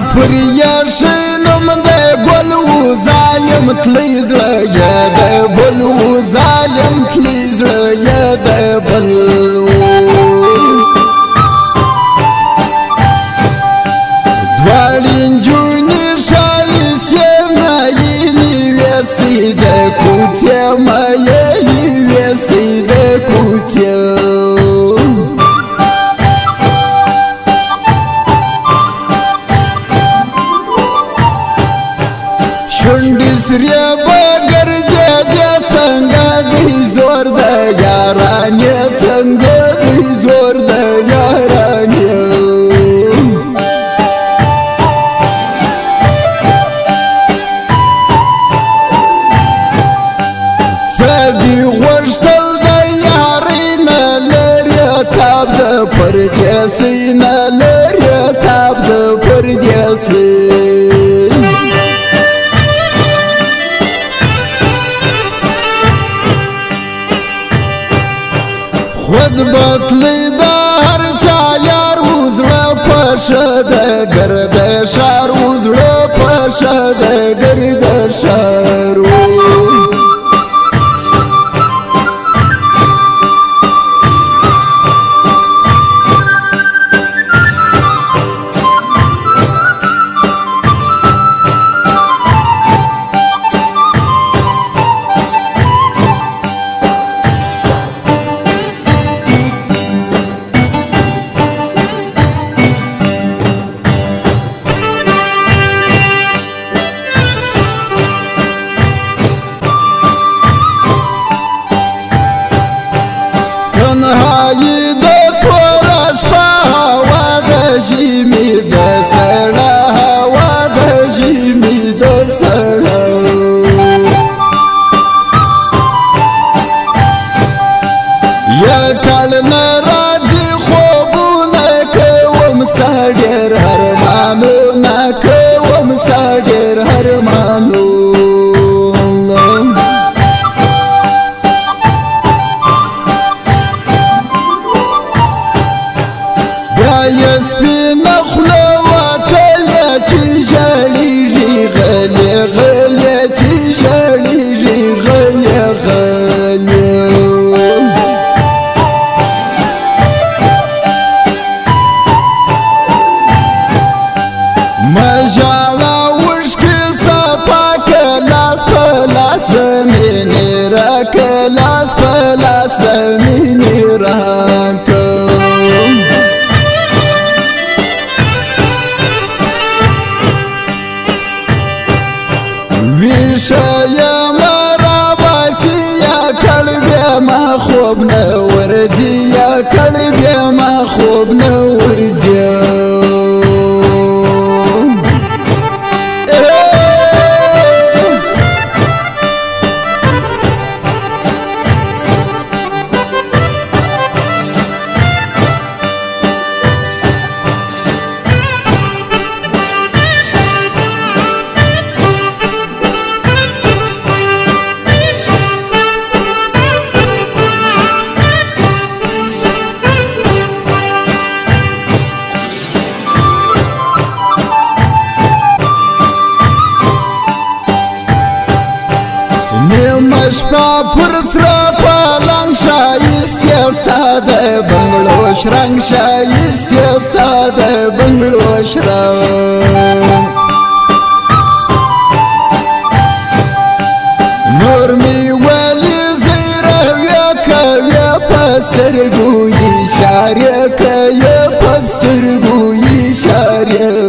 فريشنم ده بلو زالم تليز يا ده بلو زالم تليز يا ده بلو دوالين جوني شايس ما يلي ويستي ده كوتيا ما يلي ويستي ده كوتيا سریا بگر جدیا څنګه دی زور د یاران څنګه دی زور د یاران څدی ورشتل د یارین لریا تاب د پردیسین لریا تاب د پردیسین بطلی دا هر چا یار وزړه پشد ګرد شار وزړه پشد ګرد شار شرنگ شایست یستا ده بنگلو شرنگ نور می ولی زیره یکویا پسترگوی شاریه که یا پسترگوی شاریه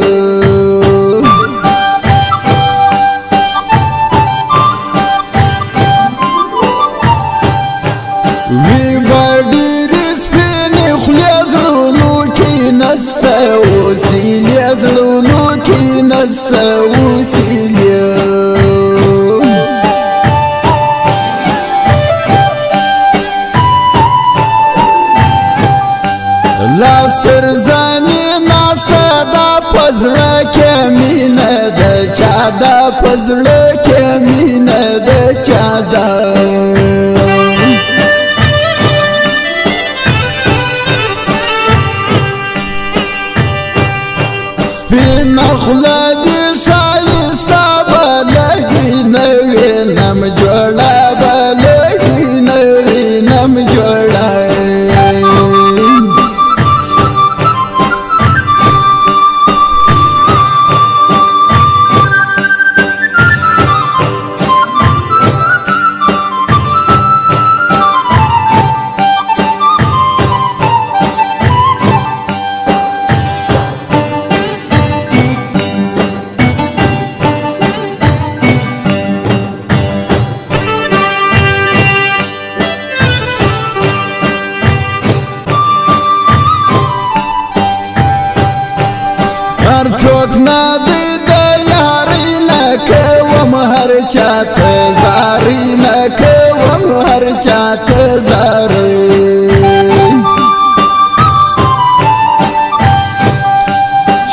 छोट ना दीदे यारी नखे वम हर चाक जारी नखे वम हर चाक जारी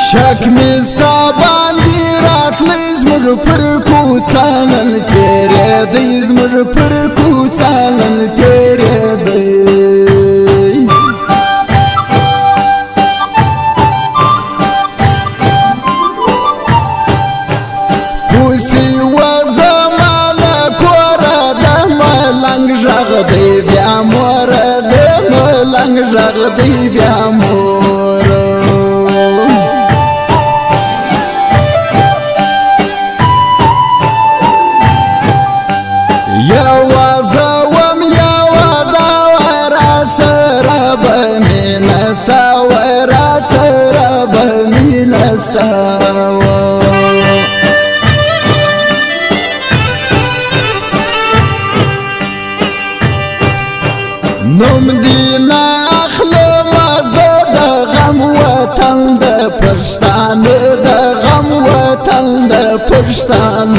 शक मिस्ता बांदी रात लीज मुझ पर कूचालन तेरे दीज मुझ पर कूचालन तेरे दे غدي بيا مورو يا وزوم يا وزور سرب من استور سرب من استور نوم دينا پښتان د غم وطن د پښتان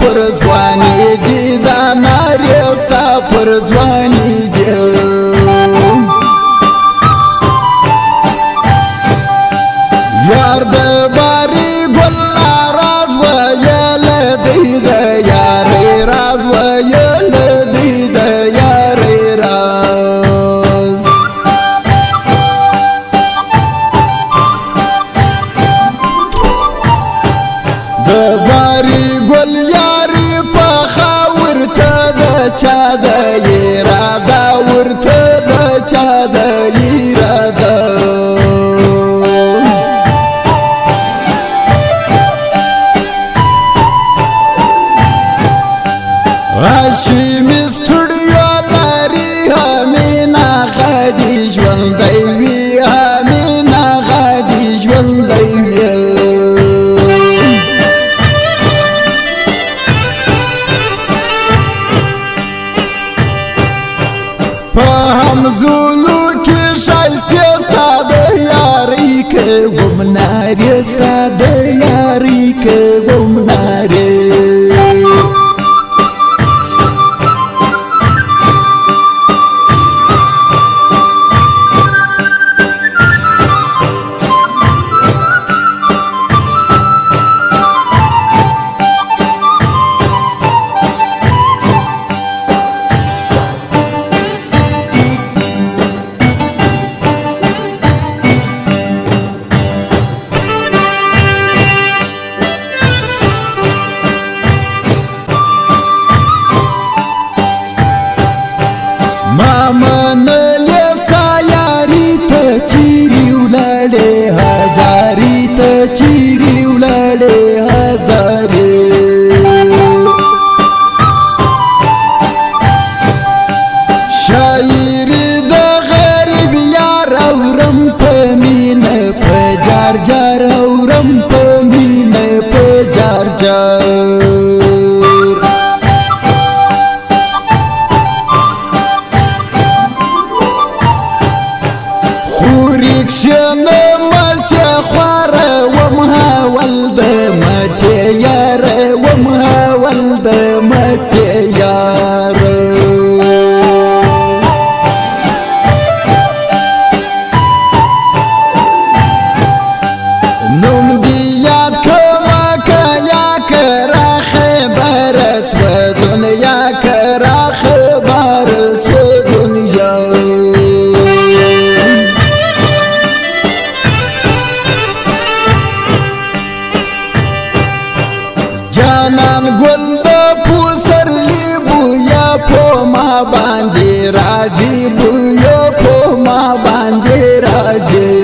پر ځواني دي دا ناري ستا پر ځواني دي یار د باري ګل راز ویل دی د یار راز ویل دی د یار راز د باري ګل چا د اراده ورته د چا د اراده راشي مستډیو لري همینا غدي ژوندی وي همینا غدي ژوندی وي زولو کې شایسته ستاد یاري کې ومناري ستاد یاري کې ومناري چیری ولړې هزارې شاعر د غریب یار اورم په مینه په جار جار اورم په مینه په جار جار خوري کښنه گل دا پوسر لی بویا پو ما باندی راجی بویا پو ما باندی راجی